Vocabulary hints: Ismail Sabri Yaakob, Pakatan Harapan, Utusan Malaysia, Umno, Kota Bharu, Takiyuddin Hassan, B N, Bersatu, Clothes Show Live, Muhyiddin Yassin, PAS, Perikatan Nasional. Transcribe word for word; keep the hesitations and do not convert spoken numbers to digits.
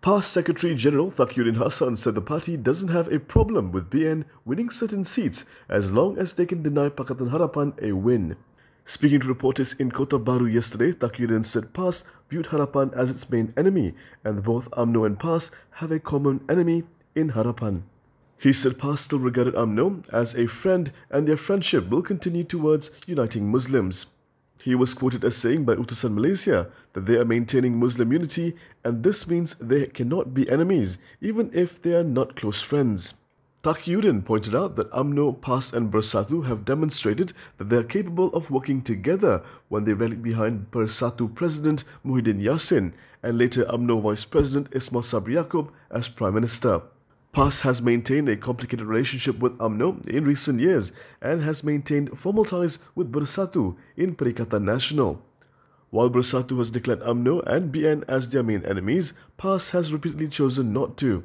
P A S Secretary-General Takiyuddin Hassan said the party doesn't have a problem with B N winning certain seats as long as they can deny Pakatan Harapan a win. Speaking to reporters in Kota Bharu yesterday, Takiyuddin said P A S viewed Harapan as its main enemy and both Umno and P A S have a common enemy in Harapan. He said P A S still regarded Umno as a friend and their friendship will continue towards uniting Muslims. He was quoted as saying by Utusan Malaysia that they are maintaining Muslim unity and this means they cannot be enemies even if they are not close friends. Takiyuddin pointed out that Umno, P A S and Bersatu have demonstrated that they are capable of working together when they rallied behind Bersatu President Muhyiddin Yassin and later Umno Vice President Ismail Sabri Yaakob as Prime Minister. P A S has maintained a complicated relationship with Umno in recent years and has maintained formal ties with Bersatu in Perikatan Nasional. While Bersatu has declared Umno and B N as their main enemies, P A S has repeatedly chosen not to.